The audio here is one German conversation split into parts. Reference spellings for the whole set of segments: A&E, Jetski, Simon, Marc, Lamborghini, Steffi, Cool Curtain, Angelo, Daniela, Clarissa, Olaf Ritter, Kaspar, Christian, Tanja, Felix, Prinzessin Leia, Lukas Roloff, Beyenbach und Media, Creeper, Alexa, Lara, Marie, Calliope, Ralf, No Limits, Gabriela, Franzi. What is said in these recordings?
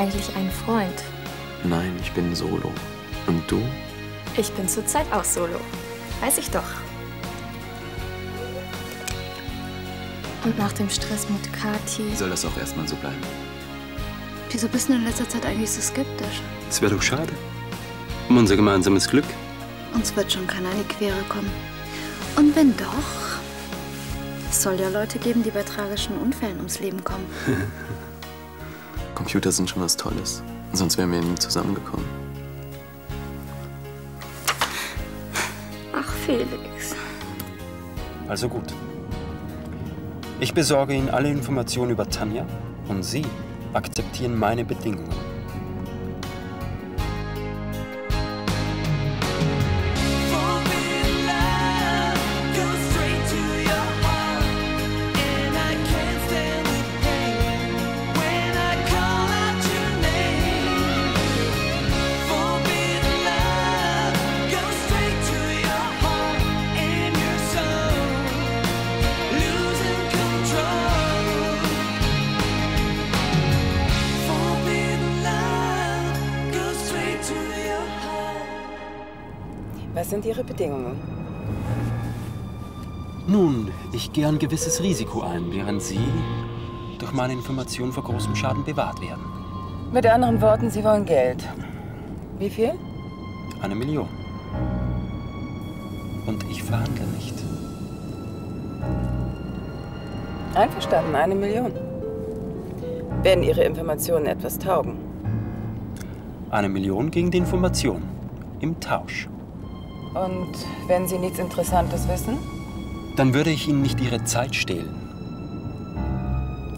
eigentlich einen Freund? Nein, ich bin solo. Und du? Ich bin zurzeit auch solo. Weiß ich doch. Und nach dem Stress mit Kathi... Soll das auch erstmal so bleiben? Wieso bist du in letzter Zeit eigentlich so skeptisch? Es wäre doch schade. Um unser gemeinsames Glück. Uns wird schon keiner in die Quere kommen. Und wenn doch... Es soll ja Leute geben, die bei tragischen Unfällen ums Leben kommen. Computer sind schon was Tolles. Sonst wären wir nie zusammengekommen. Ach, Felix. Also gut. Ich besorge Ihnen alle Informationen über Tanja und Sie akzeptieren meine Bedingungen. Was sind Ihre Bedingungen? Nun, ich gehe ein gewisses Risiko ein, während Sie durch meine Informationen vor großem Schaden bewahrt werden. Mit anderen Worten, Sie wollen Geld. Wie viel? 1 Million. Und ich verhandle nicht. Einverstanden, 1 Million. Werden Ihre Informationen etwas taugen? 1 Million gegen die Information. Im Tausch. Und wenn Sie nichts Interessantes wissen? Dann würde ich Ihnen nicht Ihre Zeit stehlen.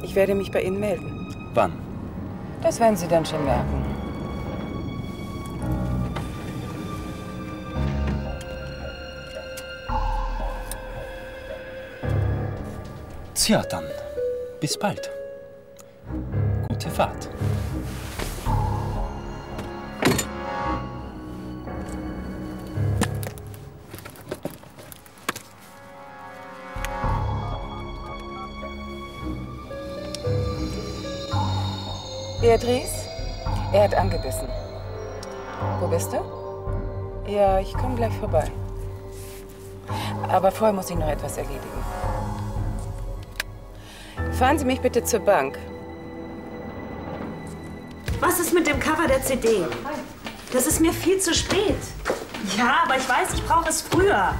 Ich werde mich bei Ihnen melden. Wann? Das werden Sie dann schon merken. Tja, dann. Bis bald. Gute Fahrt. Beatrice, er hat angebissen. Wo bist du? Ja, ich komme gleich vorbei. Aber vorher muss ich noch etwas erledigen. Fahren Sie mich bitte zur Bank. Was ist mit dem Cover der CD? Das ist mir viel zu spät. Ja, aber ich weiß, ich brauche es früher.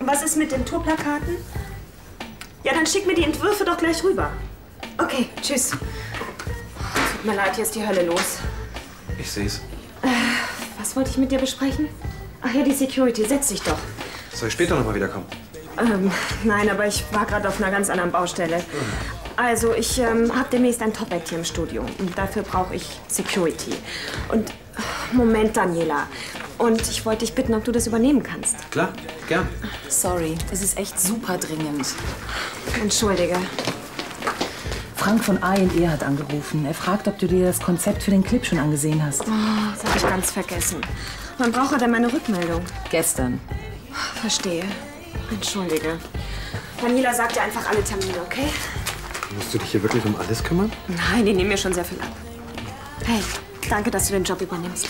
Und was ist mit den Tourplakaten? Ja, dann schick mir die Entwürfe doch gleich rüber. Okay, tschüss. Tut mir leid, hier ist die Hölle los. Ich seh's. Was wollte ich mit dir besprechen? Ach ja, die Security, setz dich doch. Soll ich später nochmal wiederkommen? Nein, aber ich war gerade auf einer ganz anderen Baustelle. Also, ich habe demnächst ein Top-Act hier im Studio. Und dafür brauche ich Security. Und, Moment, Daniela. Und ich wollte dich bitten, ob du das übernehmen kannst. Klar, gern. Sorry, das ist echt super dringend. Entschuldige. Frank von A&E hat angerufen. Er fragt, ob du dir das Konzept für den Clip schon angesehen hast. Oh, das habe ich ganz vergessen. Wann braucht er denn meine Rückmeldung? Gestern. Verstehe. Entschuldige. Daniela sagt dir einfach alle Termine, okay? Musst du dich hier wirklich um alles kümmern? Nein, die nehmen mir schon sehr viel ab. Hey, danke, dass du den Job übernimmst.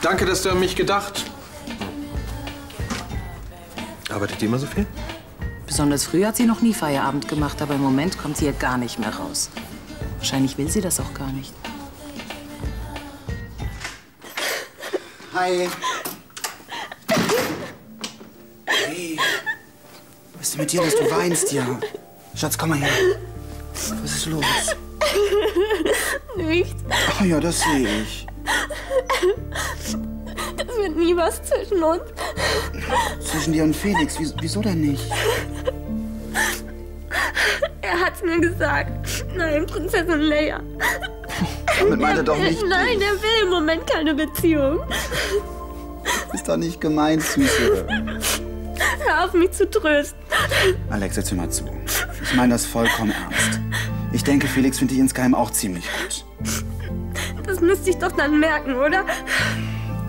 Danke, dass du an mich gedacht. Arbeitet ihr immer so viel? Besonders früh hat sie noch nie Feierabend gemacht, aber im Moment kommt sie ja gar nicht mehr raus. Wahrscheinlich will sie das auch gar nicht. Hi. Hey. Was ist denn mit dir los? Du weinst ja. Schatz, komm mal her. Was ist los? Nichts. Ach ja, das sehe ich. Das wird nie was zwischen uns. Zwischen dir und Felix? Wieso denn nicht? Er hat's mir gesagt. Nein, Prinzessin Leia. Damit meint er doch nicht. Nein, er will im Moment keine Beziehung. Ist doch nicht gemeint, Süße. Hör auf, mich zu trösten. Alexa, hör mal zu. Ich meine das vollkommen ernst. Ich denke, Felix findet dich insgeheim auch ziemlich gut. Das müsste ich doch dann merken, oder?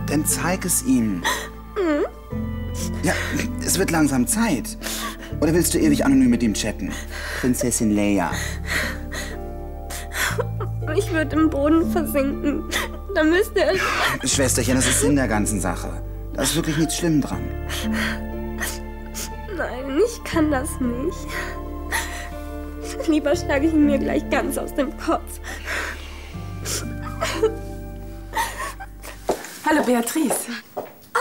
Dann zeig es ihm. Ja, es wird langsam Zeit. Oder willst du ewig anonym mit ihm chatten? Prinzessin Leia. Ich würde im Boden versinken. Da müsste er... Schwesterchen, das ist Sinn der ganzen Sache. Da ist wirklich nichts Schlimmes dran. Nein, ich kann das nicht. Lieber schlage ich ihn mir gleich ganz aus dem Kopf. Hallo, Beatrice. Oh,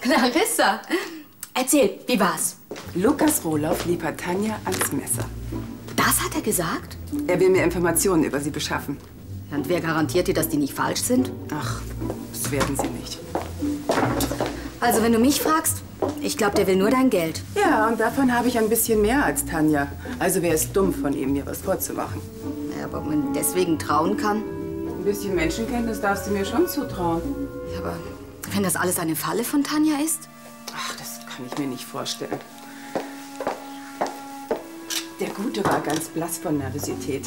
Clarissa. Erzähl, wie war's? Lukas Roloff liefert Tanja ans Messer. Das hat er gesagt? Er will mir Informationen über sie beschaffen. Und wer garantiert dir, dass die nicht falsch sind? Ach, das werden sie nicht. Also, wenn du mich fragst, ich glaube, der will nur dein Geld. Ja, und davon habe ich ein bisschen mehr als Tanja. Also wäre es dumm von ihm, mir was vorzumachen. Ja, aber ob man deswegen trauen kann? Ein bisschen Menschenkenntnis darfst du mir schon zutrauen. Ja, aber wenn das alles eine Falle von Tanja ist? Ach, das kann ich mir nicht vorstellen. Der Gute war ganz blass von Nervosität.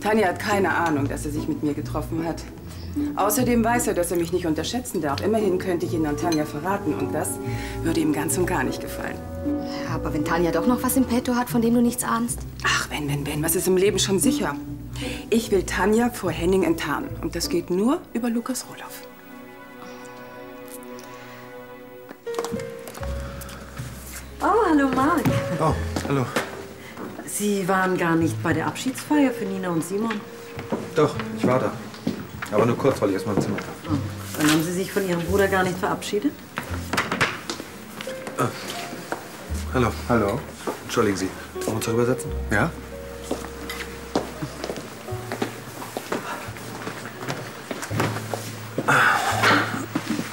Tanja hat keine Ahnung, dass er sich mit mir getroffen hat. Außerdem weiß er, dass er mich nicht unterschätzen darf. Immerhin könnte ich ihn an Tanja verraten und das würde ihm ganz und gar nicht gefallen. Ja, aber wenn Tanja doch noch was im Petto hat, von dem du nichts ahnst? Ach, wenn, was ist im Leben schon sicher? Ich will Tanja vor Henning enttarnen und das geht nur über Lukas Roloff. Oh, hallo Marc. Oh, hallo. Sie waren gar nicht bei der Abschiedsfeier für Nina und Simon? Doch, ich war da. Aber nur kurz, weil ich erst mal im Zimmer war. Oh, dann haben Sie sich von Ihrem Bruder gar nicht verabschiedet? Ah. Hallo. Hallo. Entschuldigen Sie, wollen wir uns darüber setzen? Ja.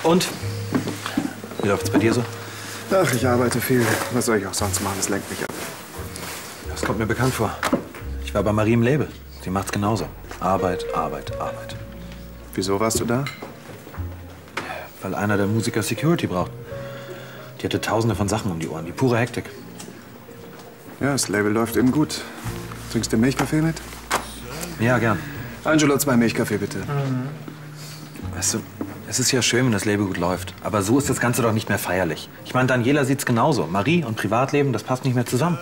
Und? Wie läuft's bei dir so? Ach, ich arbeite viel. Was soll ich auch sonst machen? Das lenkt mich ab. Das kommt mir bekannt vor. Ich war bei Marie im Label. Die macht's genauso. Arbeit, Arbeit, Arbeit. Wieso warst du da? Weil einer der Musiker Security braucht. Die hatte tausende von Sachen um die Ohren. Die pure Hektik. Ja, das Label läuft eben gut. Trinkst du Milchkaffee mit? Ja, gern. Angelo, 2 Milchkaffee, bitte. Mhm. Weißt du, es ist ja schön, wenn das Label gut läuft. Aber so ist das Ganze doch nicht mehr feierlich. Ich meine, Daniela sieht's genauso. Marie und Privatleben, das passt nicht mehr zusammen.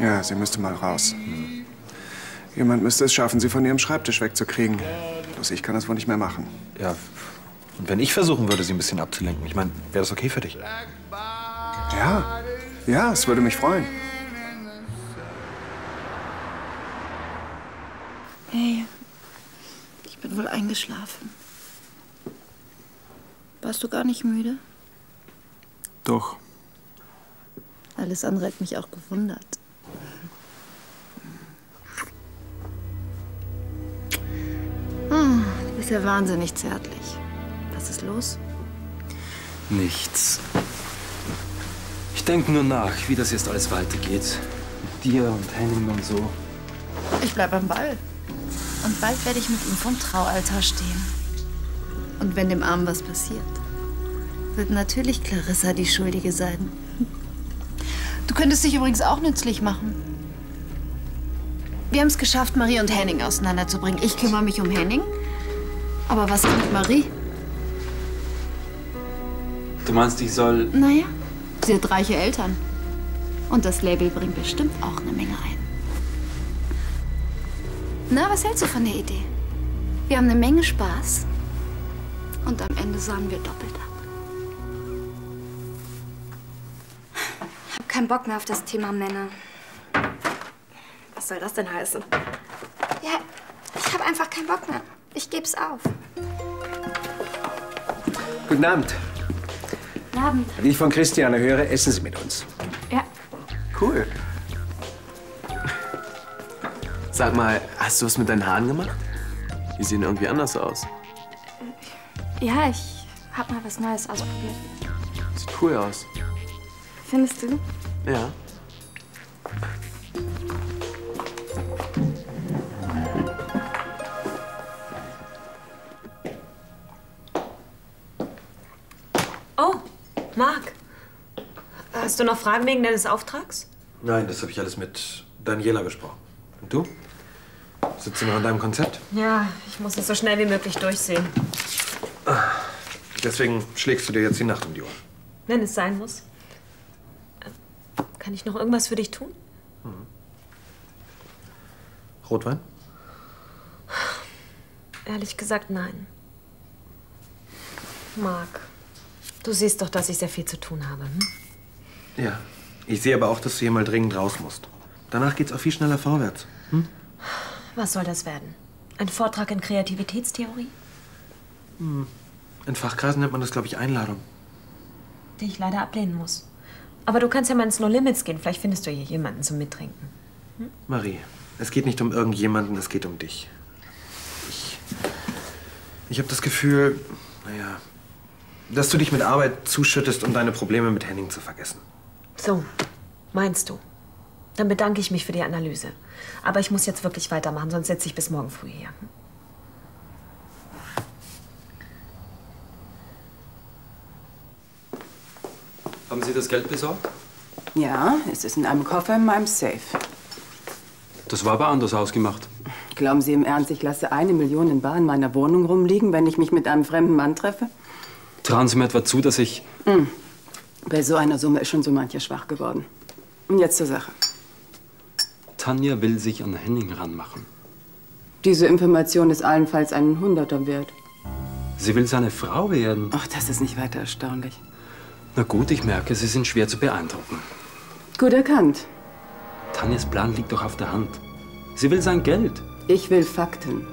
Ja, sie müsste mal raus. Mhm. Jemand müsste es schaffen, sie von ihrem Schreibtisch wegzukriegen. Bloß ich kann das wohl nicht mehr machen. Ja, und wenn ich versuchen würde, sie ein bisschen abzulenken, ich meine, wäre das okay für dich? Ja, ja, es würde mich freuen. Hey, ich bin wohl eingeschlafen. Warst du gar nicht müde? Doch. Alles andere hat mich auch gewundert. Du bist ja wahnsinnig zärtlich. Was ist los? Nichts. Ich denke nur nach, wie das jetzt alles weitergeht. Mit dir und Henning und so. Ich bleib am Ball. Und bald werde ich mit ihm vom Traualtar stehen. Und wenn dem Armen was passiert, wird natürlich Clarissa die Schuldige sein. Du könntest dich übrigens auch nützlich machen. Wir haben es geschafft, Marie und Henning auseinanderzubringen. Ich kümmere mich um Henning. Aber was ist mit Marie? Du meinst, ich soll... Naja, sie hat reiche Eltern. Und das Label bringt bestimmt auch eine Menge ein. Na, was hältst du von der Idee? Wir haben eine Menge Spaß. Und am Ende sahen wir doppelt ab. Kein Bock mehr auf das Thema Männer. Was soll das denn heißen? Ja, ich habe einfach keinen Bock mehr. Ich geb's auf. Guten Abend. Guten Abend. Wie ich von Christian höre, essen Sie mit uns. Ja. Cool. Sag mal, hast du was mit deinen Haaren gemacht? Die sehen irgendwie anders aus. Ja, ich habe mal was Neues ausprobiert. Sieht cool aus. Findest du? Ja. Oh, Marc. Hast du noch Fragen wegen deines Auftrags? Nein, das habe ich alles mit Daniela besprochen. Und du? Sitzt du noch an deinem Konzept? Ja, ich muss es so schnell wie möglich durchsehen. Deswegen schlägst du dir jetzt die Nacht um die Ohren. Wenn es sein muss. Kann ich noch irgendwas für dich tun? Mhm. Rotwein? Ehrlich gesagt, nein. Marc, du siehst doch, dass ich sehr viel zu tun habe, hm? Ja, ich sehe aber auch, dass du hier mal dringend raus musst. Danach geht's auch viel schneller vorwärts, hm? Was soll das werden? Ein Vortrag in Kreativitätstheorie? Hm. In Fachkreisen nennt man das, glaube ich, Einladung. Die ich leider ablehnen muss. Aber du kannst ja mal ins No Limits gehen. Vielleicht findest du hier jemanden zum Mittrinken. Hm? Marie, es geht nicht um irgendjemanden, es geht um dich. Ich habe das Gefühl, naja, dass du dich mit Arbeit zuschüttest, um deine Probleme mit Henning zu vergessen. So, meinst du? Dann bedanke ich mich für die Analyse. Aber ich muss jetzt wirklich weitermachen, sonst sitze ich bis morgen früh hier. Hm? Haben Sie das Geld besorgt? Ja, es ist in einem Koffer in meinem Safe. Das war aber anders ausgemacht. Glauben Sie im Ernst, ich lasse 1 Million in bar in meiner Wohnung rumliegen, wenn ich mich mit einem fremden Mann treffe? Trauen Sie mir etwa zu, dass ich... Mm. Bei so einer Summe ist schon so mancher schwach geworden. Und jetzt zur Sache. Tanja will sich an Henning ranmachen. Diese Information ist allenfalls einen Hunderter wert. Sie will seine Frau werden. Ach, das ist nicht weiter erstaunlich. Na gut, ich merke, Sie sind schwer zu beeindrucken. Gut erkannt. Tanjas Plan liegt doch auf der Hand. Sie will sein Geld. Ich will Fakten.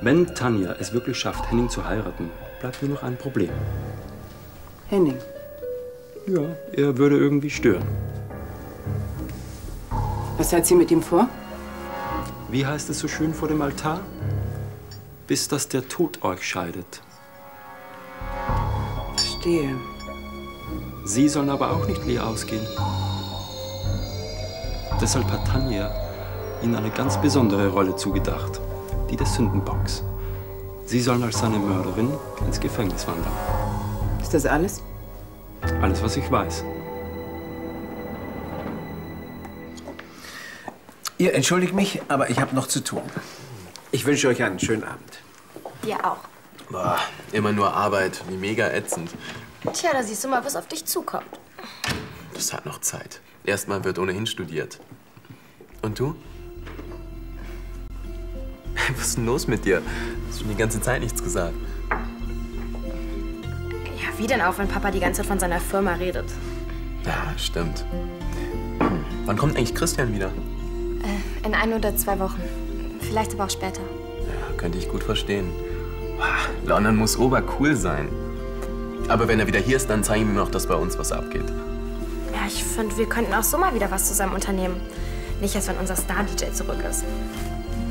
Wenn Tanja es wirklich schafft, Henning zu heiraten, bleibt nur noch ein Problem. Henning? Ja, er würde irgendwie stören. Was hat sie mit ihm vor? Wie heißt es so schön vor dem Altar? Bis dass der Tod euch scheidet. Verstehe. Sie sollen aber auch nicht leer ausgehen. Deshalb hat Tanja ihnen eine ganz besondere Rolle zugedacht, die der Sündenbox. Sie sollen als seine Mörderin ins Gefängnis wandern. Ist das alles? Alles, was ich weiß. Ihr entschuldigt mich, aber ich habe noch zu tun. Ich wünsche euch einen schönen Abend. Dir auch. Boah, immer nur Arbeit, wie mega ätzend. Tja, da siehst du mal, was auf dich zukommt. Das hat noch Zeit. Erstmal wird ohnehin studiert. Und du? Was ist denn los mit dir? Hast schon die ganze Zeit nichts gesagt. Ja, wie denn auch, wenn Papa die ganze Zeit von seiner Firma redet? Ja, stimmt. Wann kommt eigentlich Christian wieder? In 1 oder 2 Wochen. Vielleicht aber auch später. Ja, könnte ich gut verstehen. London muss obercool sein. Aber wenn er wieder hier ist, dann zeigen wir ihm noch, dass bei uns was abgeht. Ja, ich finde, wir könnten auch so mal wieder was zusammen unternehmen. Nicht erst, wenn unser Star-DJ zurück ist.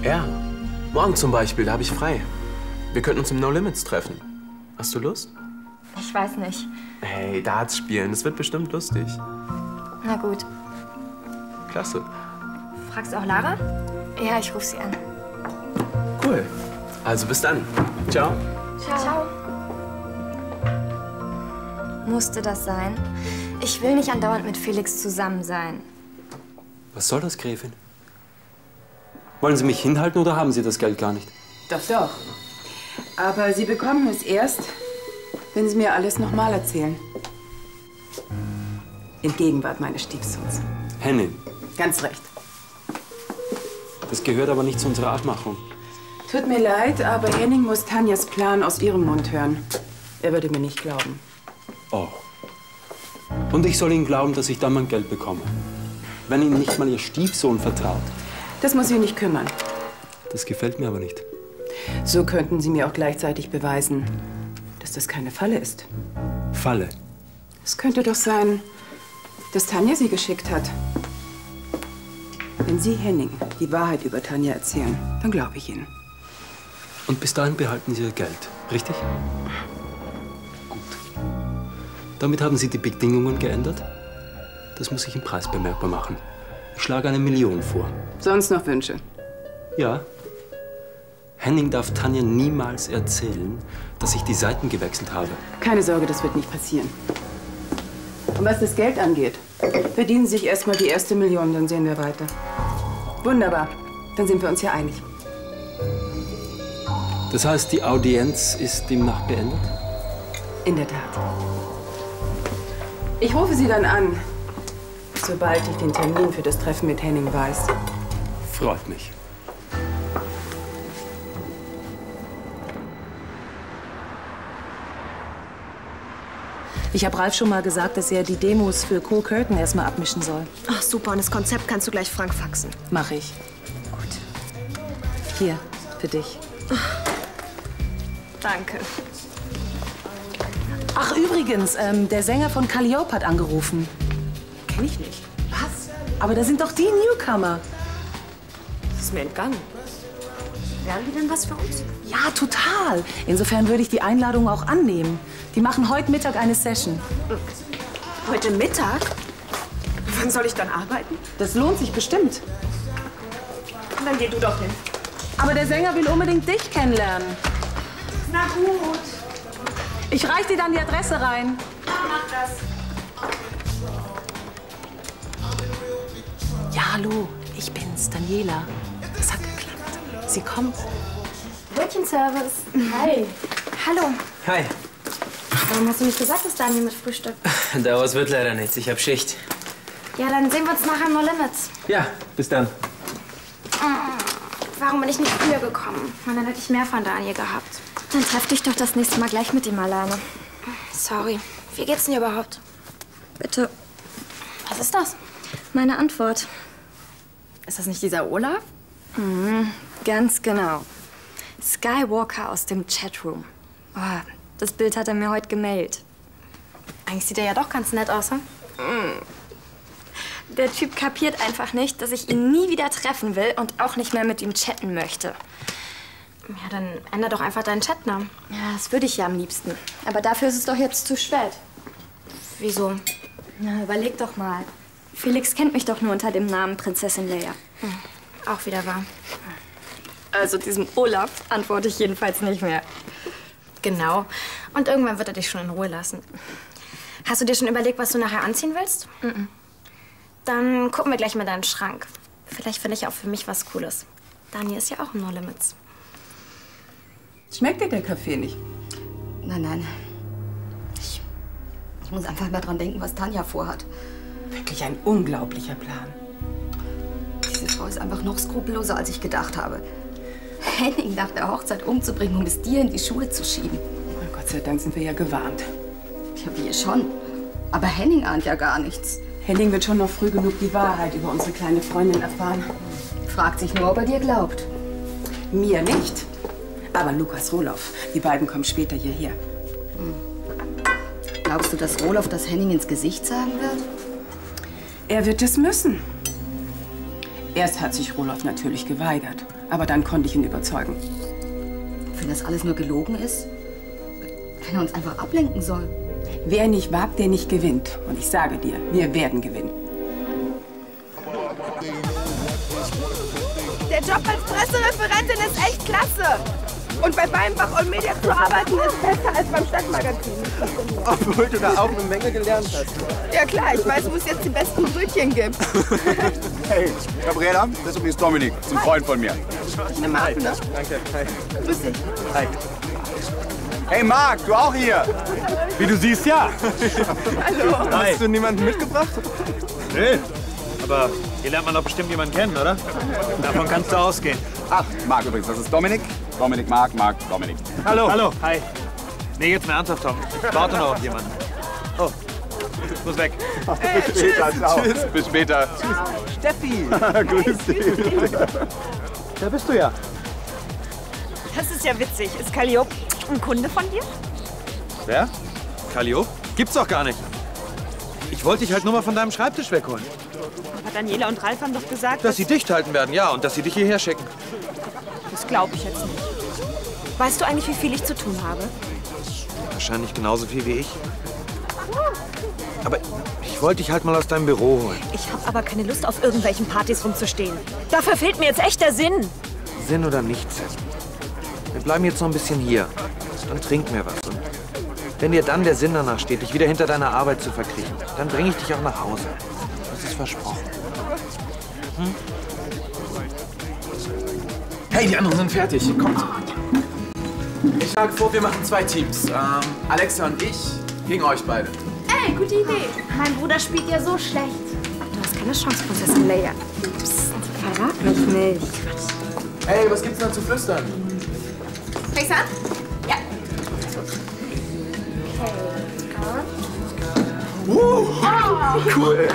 Ja, morgen zum Beispiel, da habe ich frei. Wir könnten uns im No Limits treffen. Hast du Lust? Ich weiß nicht. Hey, Darts spielen, das wird bestimmt lustig. Na gut. Klasse. Fragst du auch Lara? Ja, ich rufe sie an. Cool. Also bis dann. Ciao. Ciao. Ciao. Musste das sein? Ich will nicht andauernd mit Felix zusammen sein. Was soll das, Gräfin? Wollen Sie mich hinhalten oder haben Sie das Geld gar nicht? Doch, doch. Aber Sie bekommen es erst, wenn Sie mir alles nochmal erzählen. In Gegenwart meines Stiefsohns. Henning. Ganz recht. Das gehört aber nicht zu unserer Abmachung. Tut mir leid, aber Henning muss Tanjas Plan aus Ihrem Mund hören. Er würde mir nicht glauben. Oh. Und ich soll Ihnen glauben, dass ich dann mein Geld bekomme? Wenn Ihnen nicht mal Ihr Stiefsohn vertraut. Das muss Sie nicht kümmern. Das gefällt mir aber nicht. So könnten Sie mir auch gleichzeitig beweisen, dass das keine Falle ist. Falle? Es könnte doch sein, dass Tanja Sie geschickt hat. Wenn Sie Henning die Wahrheit über Tanja erzählen, dann glaube ich Ihnen. Und bis dahin behalten Sie Ihr Geld, richtig? Gut. Damit haben Sie die Bedingungen geändert? Das muss ich im Preis bemerkbar machen. Ich schlage 1 Million vor. Sonst noch Wünsche? Ja. Henning darf Tanja niemals erzählen, dass ich die Seiten gewechselt habe. Keine Sorge, das wird nicht passieren. Und was das Geld angeht, verdienen Sie sich erstmal die erste Million, dann sehen wir weiter. Wunderbar, dann sind wir uns ja einig. Das heißt, die Audienz ist demnach beendet? In der Tat. Ich rufe Sie dann an. sobald ich den Termin für das Treffen mit Henning weiß. Freut mich. Ich habe Ralf schon mal gesagt, dass er die Demos für Cool Curtain erstmal abmischen soll. Ach super, und das Konzept kannst du gleich Frank faxen. Mach ich. Gut. Hier, für dich. Ach, danke. Ach übrigens, der Sänger von Calliope hat angerufen. Kenn ich nicht. Was? Aber da sind doch die Newcomer. Das ist mir entgangen. Werden die denn was für uns? Ja, total. Insofern würde ich die Einladung auch annehmen. Die machen heute Mittag eine Session. Heute Mittag? Wann soll ich dann arbeiten? Das lohnt sich bestimmt. Dann geh du doch hin. Aber der Sänger will unbedingt dich kennenlernen. Na gut. Ich reich dir dann die Adresse rein. Ja, mach das. Ja, hallo. Ich bin's, Daniela. Das hat geklappt. Sie kommt. Brötchenservice. Hi. Hallo. Hi. Warum hast du nicht gesagt, dass Daniel mit Frühstück? Daraus wird leider nichts. Ich hab Schicht. Ja, dann sehen wir uns nachher im No Limits. Ja, bis dann. Warum bin ich nicht früher gekommen? Und dann hätte ich mehr von Daniel gehabt. Dann treff dich doch das nächste Mal gleich mit ihm alleine. Sorry. Wie geht's denn überhaupt? Bitte. Was ist das? Meine Antwort. Ist das nicht dieser Olaf? Mhm, ganz genau. Skywalker aus dem Chatroom. Oh, das Bild hat er mir heute gemeldet. Eigentlich sieht er ja doch ganz nett aus, hm? Der Typ kapiert einfach nicht, dass ich ihn nie wieder treffen will und auch nicht mehr mit ihm chatten möchte. Ja, dann änder doch einfach deinen Chatnamen. Ja, das würde ich ja am liebsten. Aber dafür ist es doch jetzt zu spät. Wieso? Na, überleg doch mal. Felix kennt mich doch nur unter dem Namen Prinzessin Leia. Hm. Auch wieder wahr. Also diesem Olaf antworte ich jedenfalls nicht mehr. Genau. Und irgendwann wird er dich schon in Ruhe lassen. Hast du dir schon überlegt, was du nachher anziehen willst? Mhm. Dann gucken wir gleich mal deinen Schrank. Vielleicht finde ich auch für mich was Cooles. Daniel ist ja auch im No Limits. Schmeckt dir der Kaffee nicht? Nein, nein. Ich muss einfach mal dran denken, was Tanja vorhat. Wirklich ein unglaublicher Plan. Diese Frau ist einfach noch skrupelloser, als ich gedacht habe. Henning nach der Hochzeit umzubringen, um es dir in die Schule zu schieben. Oh, Gott sei Dank sind wir ja gewarnt. Ja, wir schon. Aber Henning ahnt ja gar nichts. Henning wird schon noch früh genug die Wahrheit über unsere kleine Freundin erfahren. Fragt sich nur, ob er dir glaubt. Mir nicht. Aber Lukas Roloff. Die beiden kommen später hierher. Hm. Glaubst du, dass Roloff das Henning ins Gesicht sagen wird? Er wird es müssen. Erst hat sich Roloff natürlich geweigert. Aber dann konnte ich ihn überzeugen. Wenn das alles nur gelogen ist? Wenn er uns einfach ablenken soll? Wer nicht wagt, der nicht gewinnt. Und ich sage dir, wir werden gewinnen. Der Job als Pressereferentin ist echt klasse. Und bei Beyenbach und Media zu arbeiten ist besser als beim Stadtmagazin. Obwohl du da auch eine Menge gelernt hast. Ja klar, ich weiß, wo es jetzt die besten Brötchen gibt. Hey, Gabriela, das ist übrigens Dominik, das ist ein Freund von mir. Ich nehme mal ab, ne? Danke. Hi. Grüß dich. Hi. Hey Marc, du auch hier? Wie du siehst, ja. Hallo. Hi. Hast du niemanden mitgebracht? Nee, aber hier lernt man doch bestimmt jemanden kennen, oder? Davon kannst du ausgehen. Ach, Marc übrigens, das ist Dominik. Dominik, Marc, Marc, Dominik. Hallo. Hallo. Hi. Nee, jetzt mal ernsthaft, Tom. Ich warte noch auf jemanden. Oh, ich muss weg. Hey, tschüss. Tschüss. Bis später. Tschüss. Steffi. Grüß dich. Da bist du ja. Das ist ja witzig. Ist Calliope ein Kunde von dir? Wer? Calliope? Gibt's doch gar nicht. Ich wollte dich halt nur mal von deinem Schreibtisch wegholen. Aber Daniela und Ralf haben doch gesagt, dass sie dicht halten werden, ja, und dass sie dich hierher schicken. Das glaube ich jetzt nicht. Weißt du eigentlich, wie viel ich zu tun habe? Wahrscheinlich genauso viel wie ich. Aber ich wollte dich halt mal aus deinem Büro holen. Ich habe aber keine Lust, auf irgendwelchen Partys rumzustehen. Dafür fehlt mir jetzt echt der Sinn. Sinn oder nicht Sinn? Wir bleiben jetzt noch ein bisschen hier. Dann trink mir was. Und wenn dir dann der Sinn danach steht, dich wieder hinter deiner Arbeit zu verkriechen, dann bringe ich dich auch nach Hause. Das ist versprochen. Hm? Hey, die anderen sind fertig. Kommt. Ich schlage vor, wir machen 2 Teams. Alexa und ich gegen euch beide. Ey, gute Idee. Mein Bruder spielt ja so schlecht. keine Chance, Prinzessin Leia. Psst, verrat mich nicht. Hey, was gibt's noch zu flüstern? Fängst du an? Ja. Okay. Cool.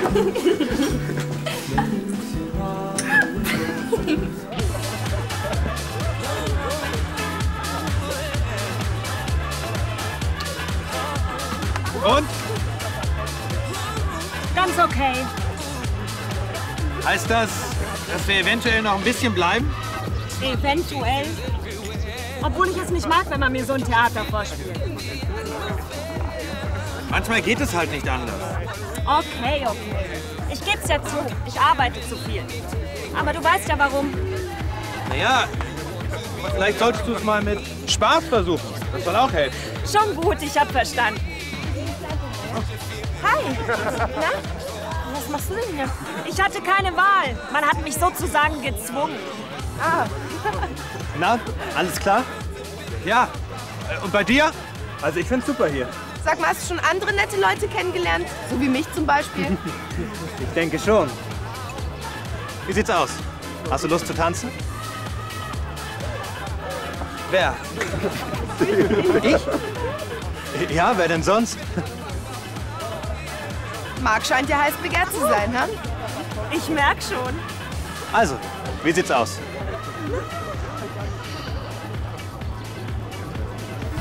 Und? Ganz okay. Heißt das, dass wir eventuell noch ein bisschen bleiben? Eventuell? Obwohl ich es nicht mag, wenn man mir so ein Theater vorspielt. Manchmal geht es halt nicht anders. Okay, okay. Ich geb's ja zu. Ich arbeite zu viel. Aber du weißt ja warum. Naja, vielleicht solltest du es mal mit Spaß versuchen. Das soll auch helfen. Schon gut, ich hab verstanden. Hi! Na? Was machst du denn hier? Ich hatte keine Wahl. Man hat mich sozusagen gezwungen. Ah. Na, alles klar? Ja. Und bei dir? Also ich find's super hier. Sag mal, hast du schon andere nette Leute kennengelernt? So wie mich zum Beispiel? Ich denke schon. Wie sieht's aus? Hast du Lust zu tanzen? Wer? Ich? Ja, wer denn sonst? Marc scheint ja heiß begehrt zu sein, ne? Ich merk schon. Also, wie sieht's aus?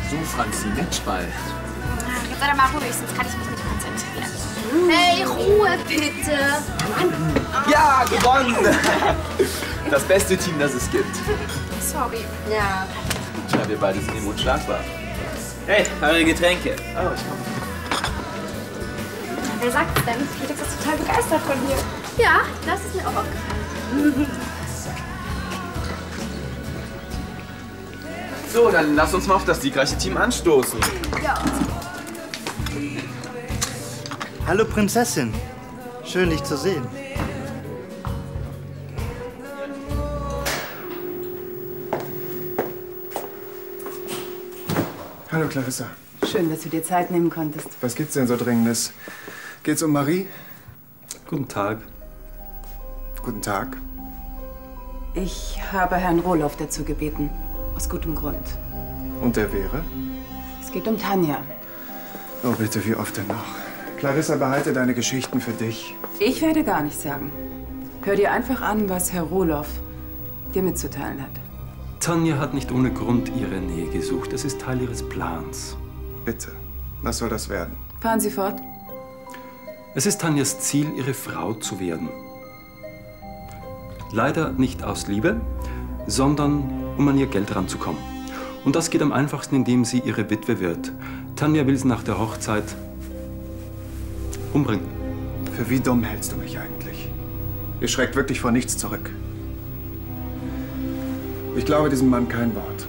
So, Franzi, Matchball. Jetzt sei doch mal ruhig, sonst kann ich mich nicht konzentrieren. Hey, Ruhe bitte! Ja, gewonnen! Das beste Team, das es gibt. Sorry. Ja. Tja, wir beide sind eben unschlagbar. Hey, eure Getränke. Oh, ich komme. Wer sagt es denn? Felix ist total begeistert von dir. Ja, das ist mir auch aufgefallen. So, dann lass uns mal auf das siegreiche Team anstoßen. Ja. Hallo Prinzessin. Schön, dich zu sehen. Hallo Clarissa. Schön, dass du dir Zeit nehmen konntest. Was gibt's denn so Dringendes? Geht's um Marie? Guten Tag. Guten Tag. Ich habe Herrn Roloff dazu gebeten. Aus gutem Grund. Und der wäre? Es geht um Tanja. Oh bitte, wie oft denn noch? Clarissa, behalte deine Geschichten für dich. Ich werde gar nichts sagen. Hör dir einfach an, was Herr Roloff dir mitzuteilen hat. Tanja hat nicht ohne Grund ihre Nähe gesucht. Das ist Teil ihres Plans. Bitte, was soll das werden? Fahren Sie fort. Es ist Tanjas Ziel, ihre Frau zu werden. Leider nicht aus Liebe, sondern um an ihr Geld ranzukommen. Und das geht am einfachsten, indem sie ihre Witwe wird. Tanja will sie nach der Hochzeit umbringen. Für wie dumm hältst du mich eigentlich? Ihr schreckt wirklich vor nichts zurück. Ich glaube diesem Mann kein Wort.